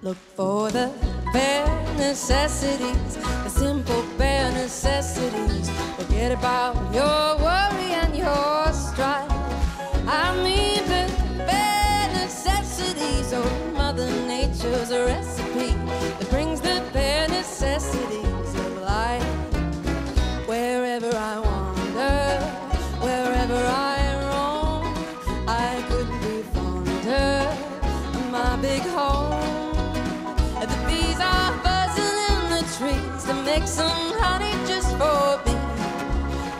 Look for the bare necessities, the simple bare necessities. Forget about your worry and your strife. I mean the bare necessities. Oh, Mother Nature's a recipe that brings the bare necessities of life. Wherever I wander, wherever I roam, I couldn't be fonder of my big home. Trees to make some honey just for me.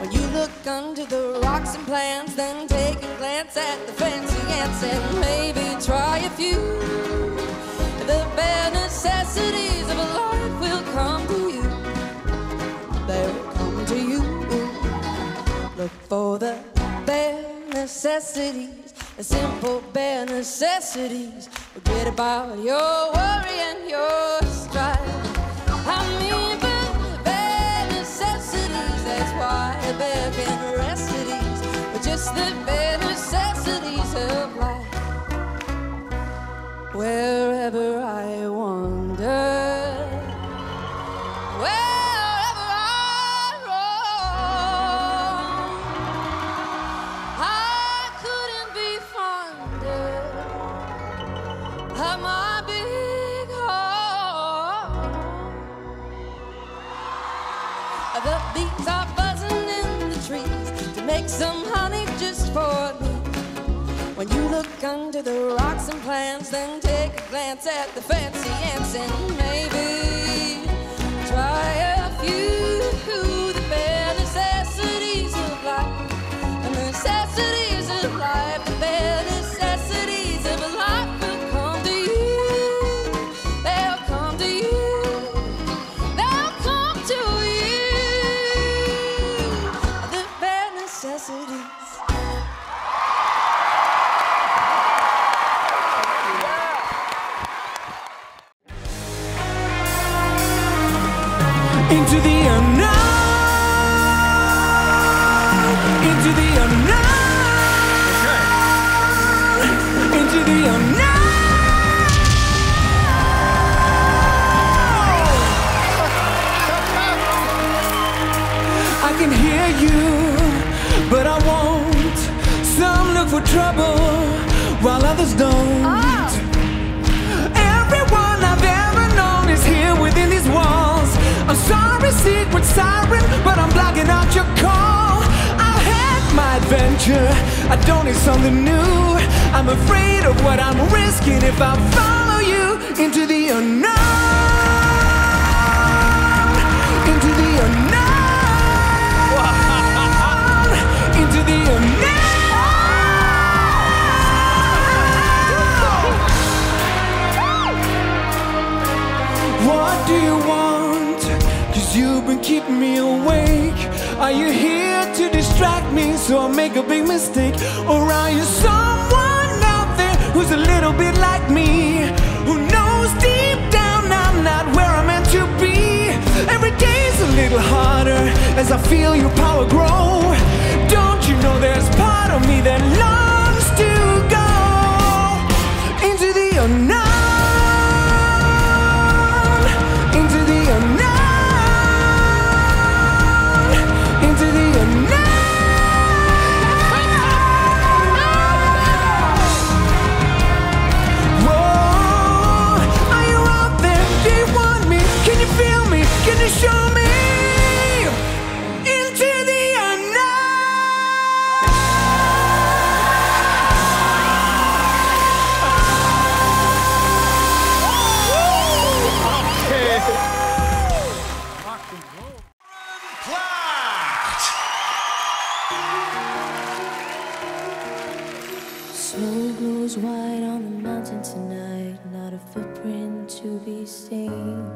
When you look under the rocks and plants, then take a glance at the fancy ants and maybe try a few. The bare necessities of a life will come to you. They'll come to you. Look for the bare necessities, the simple bare necessities. Forget about your worry and your strife. I mean the bare necessities, that's why a bear can rest at ease, but just the bare necessities of life. Wherever I wander, wherever I roam, I couldn't be fonder of my being. The bees are buzzing in the trees to make some honey just for me. When you look under the rocks and plants, then take a glance at the fancy ants and maybe try a few. The bare necessities of life, the necessities of life, the bare necessities of life will come to you. They'll come to you. Into the unknown, into the unknown, into the unknown. I can hear you, but I won't. Some look for trouble while others don't. Everyone I've ever known is here within these walls. I'm sorry, secret siren, but I'm blocking out your call. I had my adventure, I don't need something new. I'm afraid of what I'm risking if I follow you into the unknown, into the unknown, into the unknown. What do you want? You've been keeping me awake. Are you here to distract me so I make a big mistake? Or are you someone out there who's a little bit like me, who knows deep down I'm not where I'm meant to be? Every day's a little harder as I feel your power grow. Don't you know there's part of me that longs to go into the unknown, into the unknown, into the unknown. Whoa, are you out there? Do you want me? Can you feel me? Can you show me? Into the unknown. Okay. Snow glows white on the mountain tonight, not a footprint to be seen.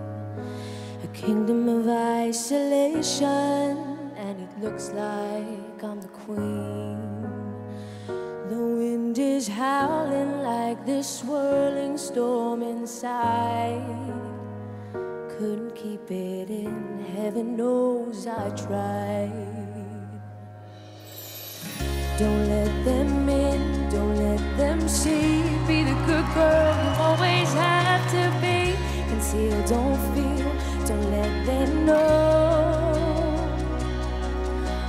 A kingdom of isolation, and it looks like I'm the queen. The wind is howling like this swirling storm inside. Couldn't keep it in, heaven knows I tried. Don't let them in, don't let them see. Be the good girl you always have to be. don't feel, don't let them know.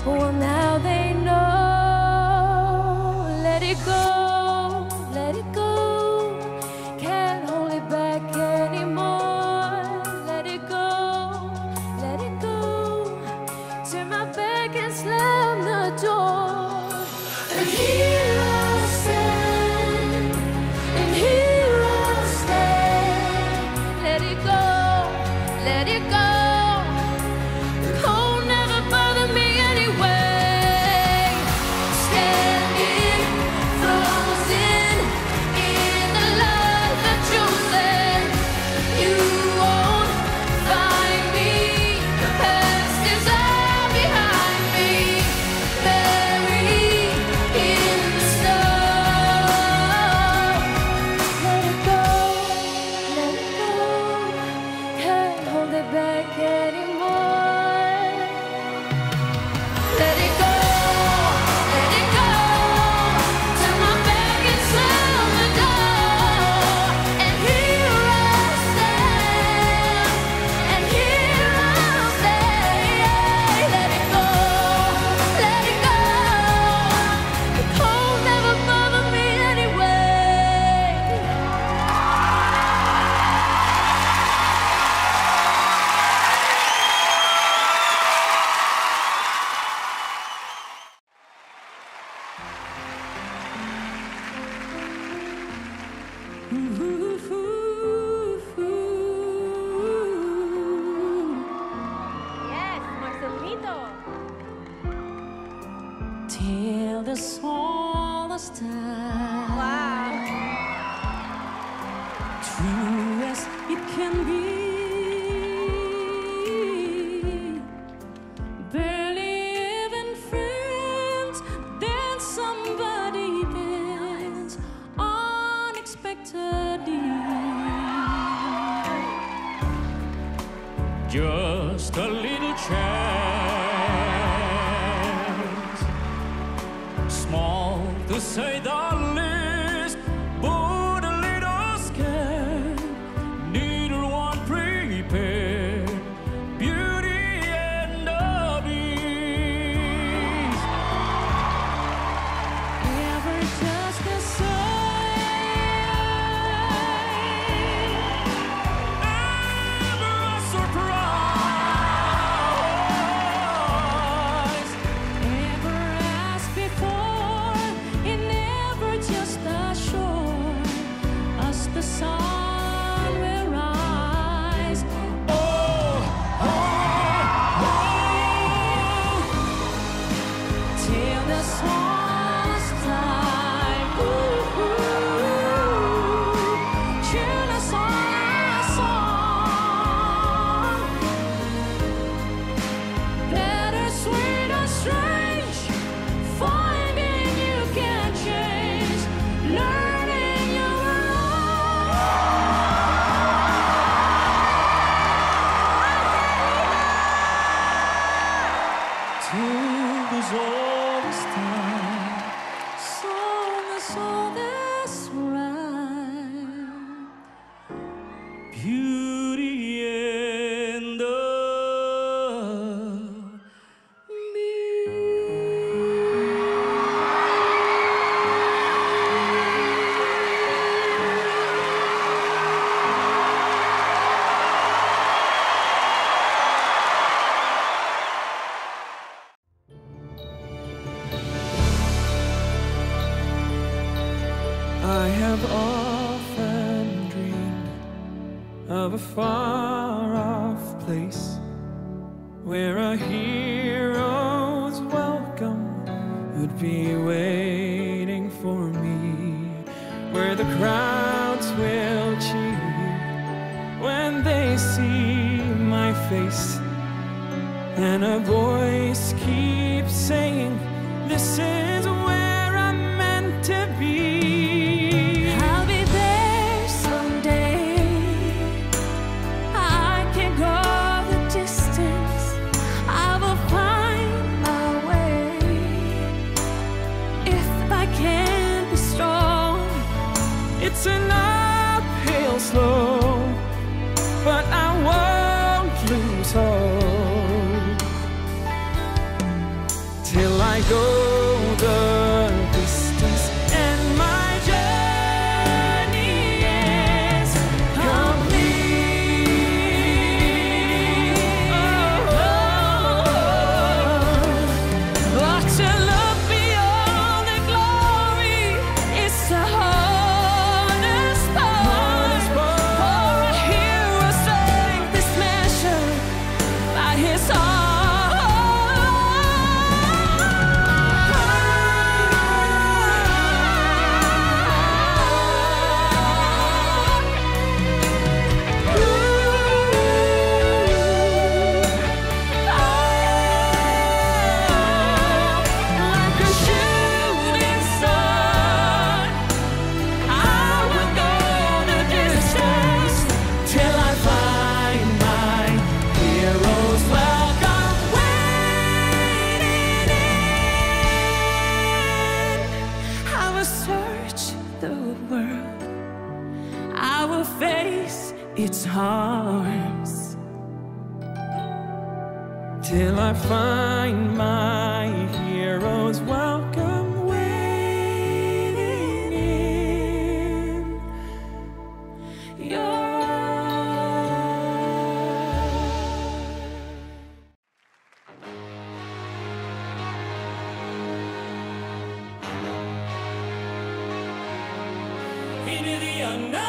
Well, now they know. Let it go, let it go. Can't hold it back anymore. Let it go, let it go. Turn my back and slam the door. And here I stand, and here I stand. Let it go, let it go. Till the smallest time, wow. True as it can be. Barely even friends, then somebody bends unexpectedly. Just a little chance, small to say the least, but a little scared. Neither one prepared. Beauty and the Beast. Ever just the same. Ever a surprise. Ever as before. The sun will rise. Oh, oh, oh. Till the smallest time. Ooh, ooh. Till the song. Better, sweet or strange. Finding you can't change. Learn. All this time, so this rhyme, beauty and the I have often dreamed of a far-off place where a hero's welcome would be waiting for me, where the crowds will cheer when they see my face, and a voice keeps saying, "This is where I'm meant to be." It's an uphill slope, but I I go the distance and my journey is complete. Oh, oh, oh. But to look beyond the glory is the hardest part. For a hero saved this measure by his arm. I will face its harms till I find my hero's welcome waiting in your into the unknown.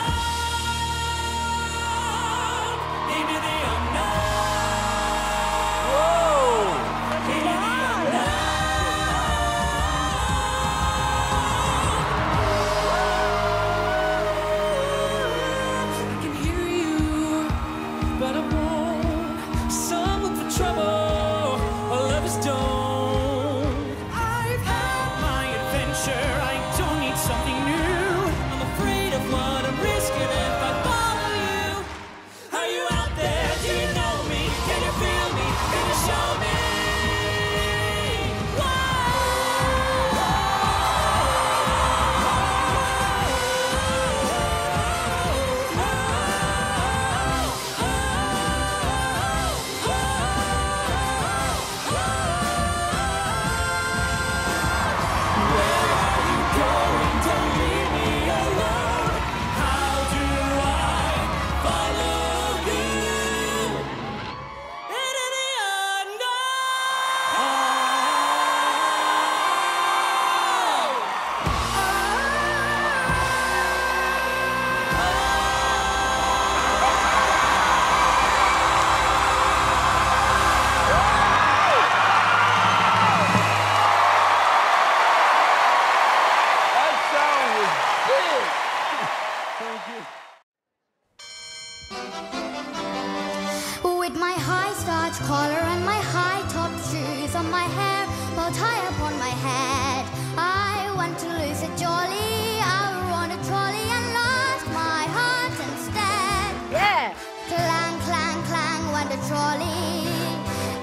With my high starch collar and my high-topped shoes on my hair, bow tie upon my head, I want to lose it jolly. I'll run a trolley and lost my heart instead. Yeah! Clang, clang, clang when the trolley,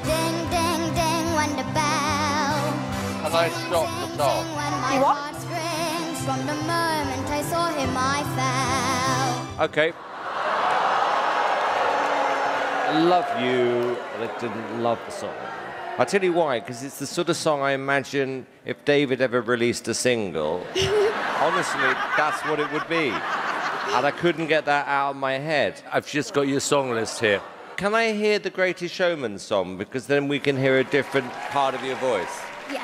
ding, ding, ding when the bell. And I stopped the song. You what? From the moment I saw him, I fell. Okay. Love you, but I didn't love the song. I'll tell you why, because it's the sort of song I imagine if David ever released a single, honestly, that's what it would be. And I couldn't get that out of my head. I've just got your song list here. Can I hear the Greatest Showman song? Because then we can hear a different part of your voice. Yeah.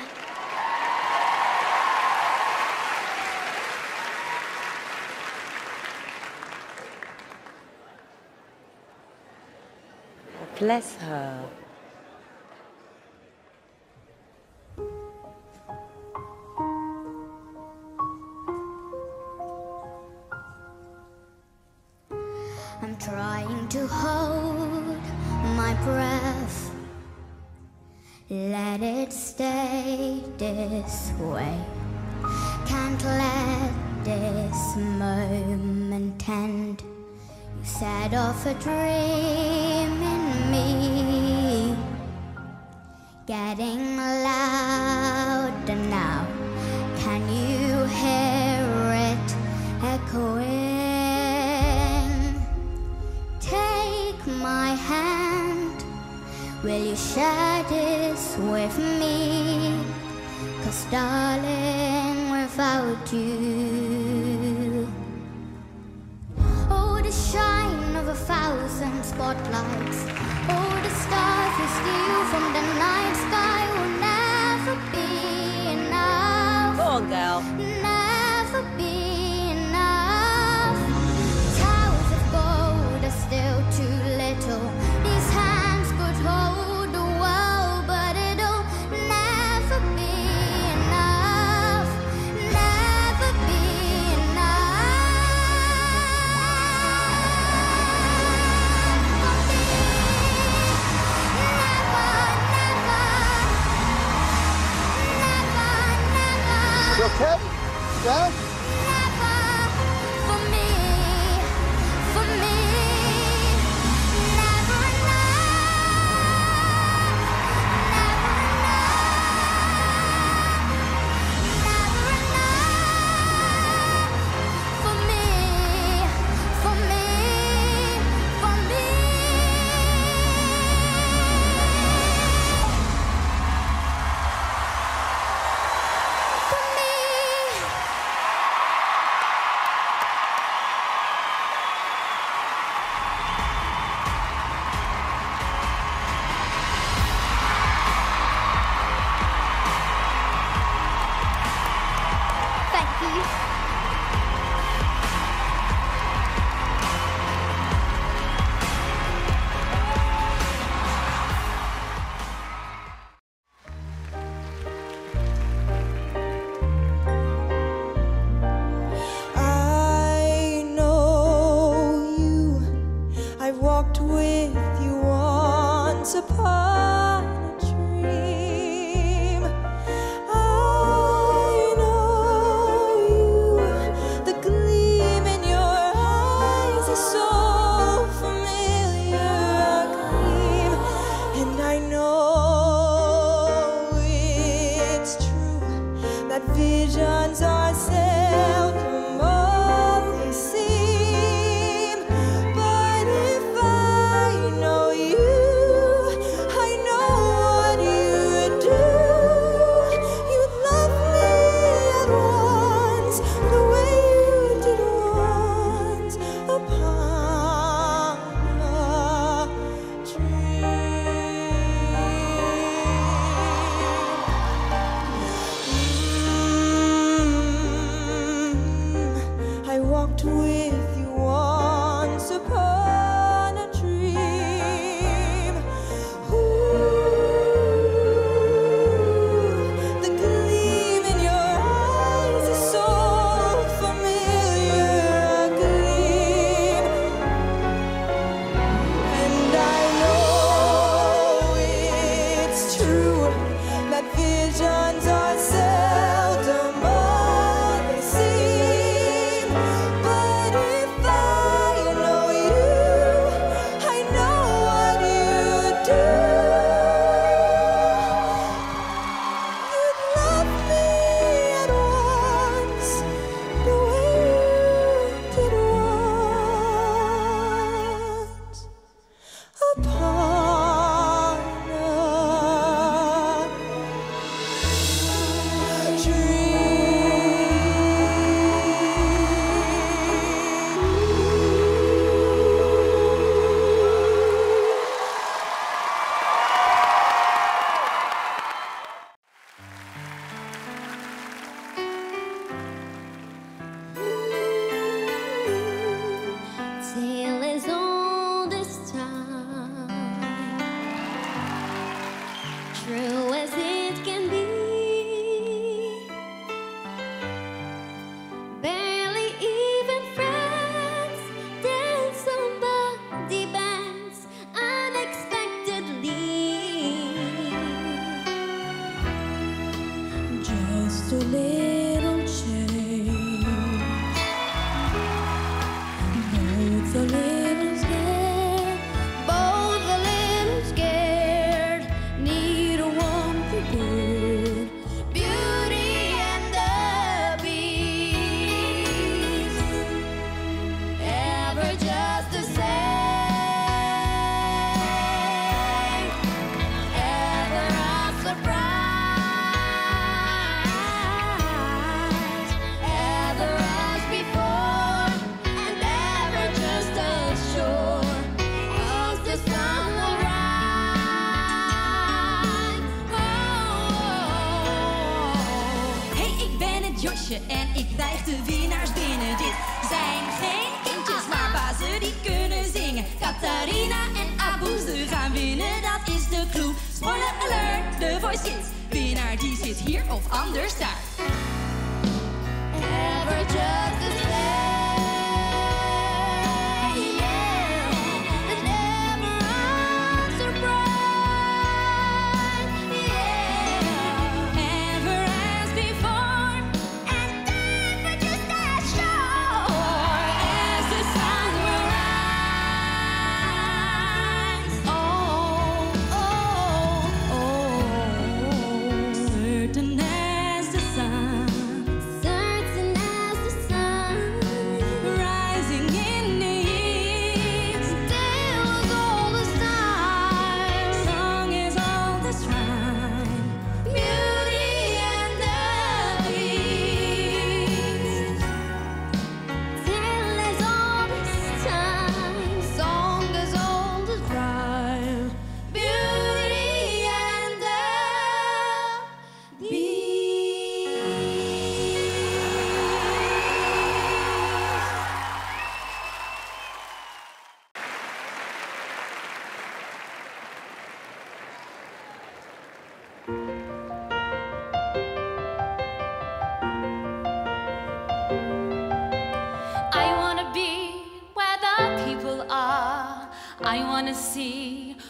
Bless her. I'm trying to hold my breath, let it stay this way. Can't let this moment end. You set off a dream in me, getting louder now. Can you hear it echoing? Take my hand, will you share this with me? 'Cause darling, without you, oh, the shine of 1,000 spotlights, oh, the stars we steal from the night sky will never be enough. Go on, girl. Never be enough. Towers of gold are still too little. These hands could hold okay? Yeah? Never for me, never enough for me, if I voor zit. Winnaar die zit hier of anders daar. Ever just the same.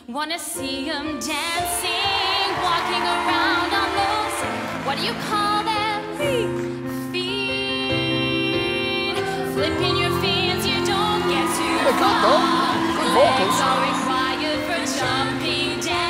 Wanna see them dancing, walking around on those, what do you call them? Feet. Flipping your fins, you don't get too far. It's all required for jumping down.